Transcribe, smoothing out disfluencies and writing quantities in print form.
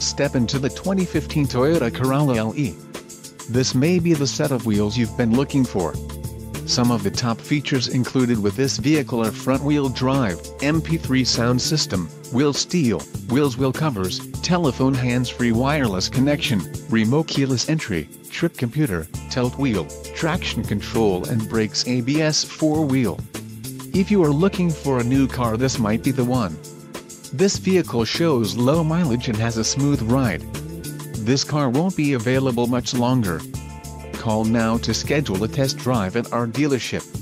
Step into the 2015 Toyota Corolla LE. This may be the set of wheels you've been looking for. Some of the top features included with this vehicle are front-wheel drive, MP3 sound system, wheel steel, wheel covers, telephone hands-free wireless connection, remote keyless entry, trip computer, tilt wheel, traction control and brakes ABS four-wheel. If you are looking for a new car, this might be the one. This vehicle shows low mileage and has a smooth ride. This car won't be available much longer. Call now to schedule a test drive at our dealership.